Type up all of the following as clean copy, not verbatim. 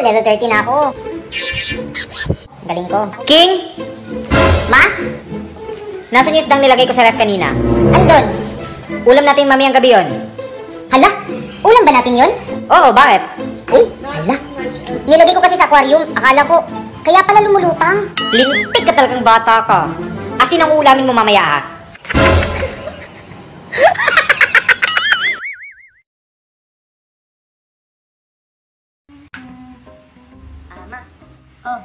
Level 30 na ako. Galing ko. King! Ma? Nasaan yung isdang nilagay ko sa ref kanina? Andun. Ulam natin mamayang gabi yun. Hala? Ulam ba natin yun? Oo, bakit? Ay, hala. Nilagay ko kasi sa aquarium. Akala ko, kaya pala lumulutang. Lintik ka talagang bata ka. Asin ang ulamin mo mamaya, ha? Ma. Oh,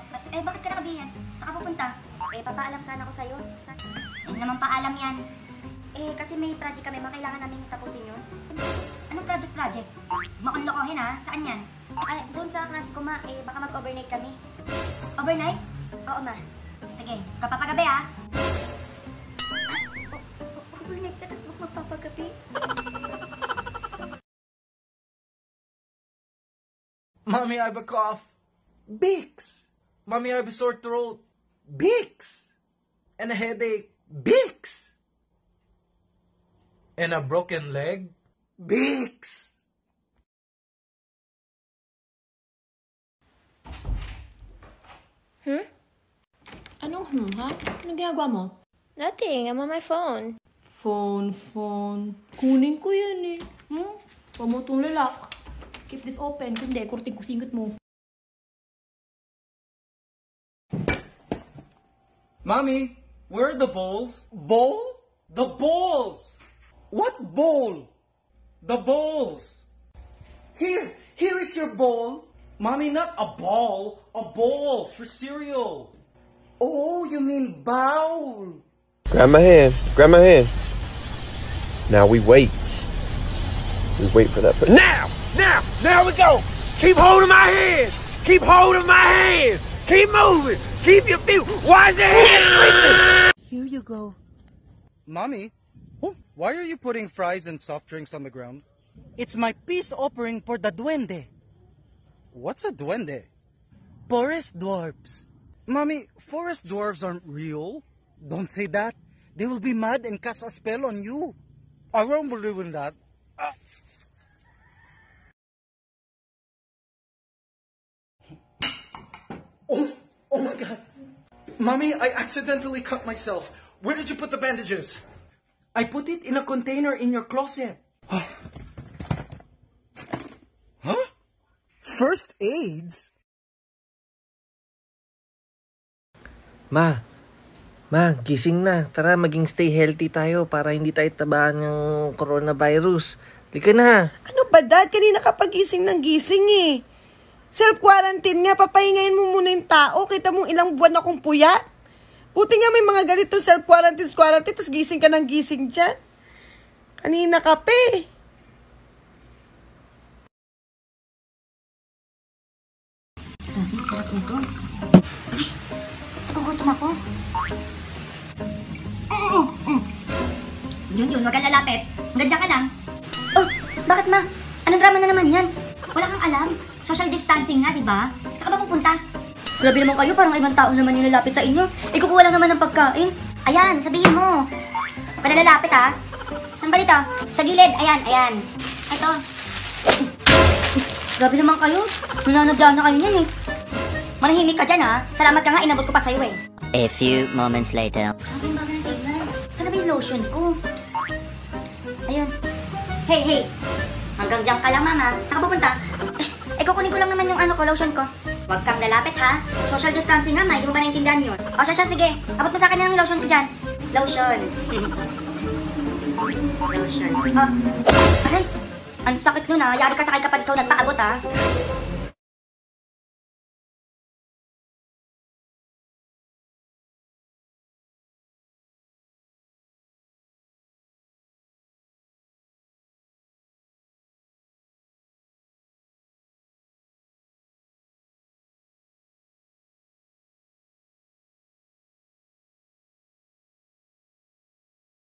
bakit ka nakabihis? Saan ka pupunta? Papaalam sana ako sa'yo. Hindi naman paalam yan. Kasi may project kami, makailangan namin tapusin yun. Anong project? Maunlokohin, ha? Saan yan? Doon sa class ko, ma. Baka mag-overnight kami. Overnight? Oo, ma. Sige, kapapagabi, ha? Overnight ka, tapos magpapagabi? Mommy, I have a cough. Bix! Mommy, I have a sore throat. Bix! And a headache. Bix! And a broken leg. Bix! Hmm? Anong ha? Anong ginagawa mo? Nothing. I'm on my phone. Phone. Kunin ko yan, eh. Pamotong lalak. Keep this open. Kundi, kurting ko singot mo. Mommy, where are the bowls? Bowl? The bowls! What bowl? The bowls! Here is your bowl! Mommy, not a ball, a bowl for cereal! Oh, you mean bowl! Grab my hand! Now we wait. We wait for that person. Now we go! Keep hold of my hand! Keep hold of my hand! Keep moving! Keep your feet! Why is your hand sleeping? Here you go. Mommy, why are you putting fries and soft drinks on the ground? It's my peace offering for the duende. What's a duende? Forest dwarves. Mommy, forest dwarves aren't real. Don't say that. They will be mad and cast a spell on you. I won't believe in that. Oh my God. Mommy, I accidentally cut myself. Where did you put the bandages? I put it in a container in your closet. Huh? First aids? Ma, gising na. Tara, maging stay healthy tayo para hindi tayo tabaan ng coronavirus. Lika na. Ano ba, Dad? Kanina ka pagising ng gising, eh. Self-quarantine nga, papahingayin mo muna yung tao. Kita mo ilang buwan akong puyat. Buti nga may mga ganito self-quarantine, tapos gising ka ng gising dyan. Kanina ka pa eh. Sarap nito. Ay, nagugutom ako. Yun, wag kang lalapit. Hanggang dyan ka lang. Oh, bakit ma? Anong drama na naman yan? Wala kang alam. Social distancing nga, diba? Saan ka ba pupunta? Grabe naman kayo, parang ibang tao naman yung lalapit sa inyo. Ikukuha lang naman ng pagkain. Ayan, sabihin mo. Huwag ka na lalapit, ha? Saan ba dito? Sa gilid. Ayan. Ito. Grabe naman kayo. Nananabdaan na kayo yan, eh. Manahimik ka dyan, ha? Salamat ka nga, inabot ko pa sa'yo, eh. A few moments later. Grabe yung baga na signal. Saan ba yung lotion ko? Ayun. Hey. Hanggang dyan ka lang, mama. Saan ka pupunta? Kukunin ko lang naman yung lotion ko. Huwag kang lalapit, ha? Social distancing nga, ma. Hindi mo ba naintindihan yun? O siya, sige. Abot mo sa akin yung lotion ko dyan. Lotion. Oh. Aray! Ang sakit nun, ha? Yari ka sakay kapag ikaw nagpaabot, ha?